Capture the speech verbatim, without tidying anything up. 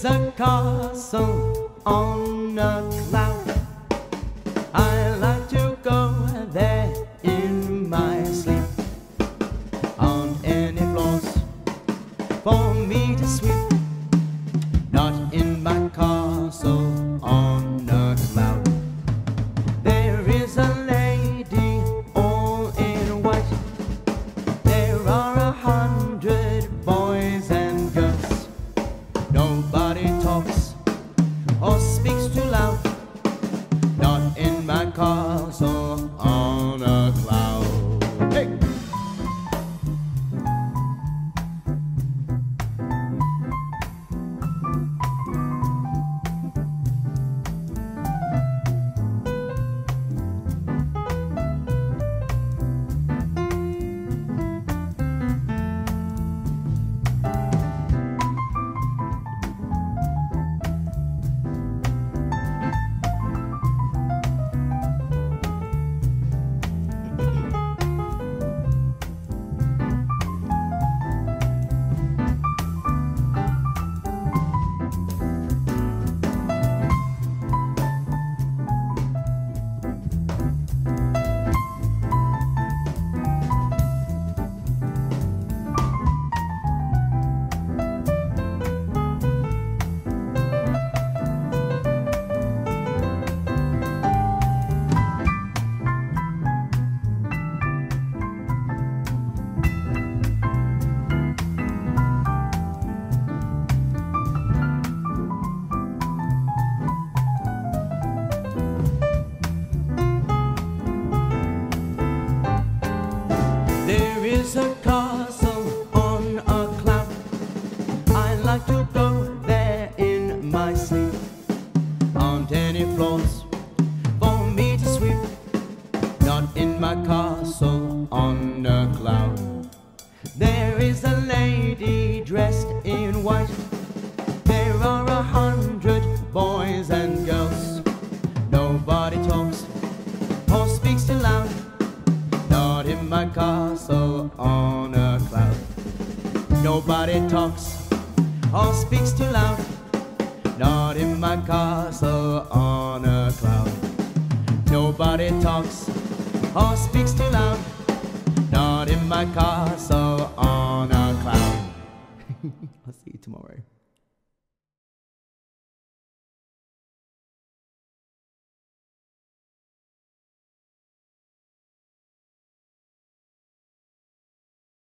is a castle on a cloud. I like to go there in my sleep. Aren't any floors for me to sweep. Not in my castle on a cloud. There is a lady all in white. There are a hundred boys and girls. Nobody talks or speaks too loud. Not in my castle on a cloud. Hey! There is a castle on a cloud. I like to go there in my sleep. Aren't any floors for me to sweep. Not in my castle on a cloud. There is a lady dressed in white. There are a hundred boys and girls. Nobody talks or speaks too loud. Not in my castle on a cloud. Nobody talks or speaks too loud. Not in my castle on a cloud. Nobody talks or speaks too loud. Not in my castle on a cloud. I'll see you tomorrow.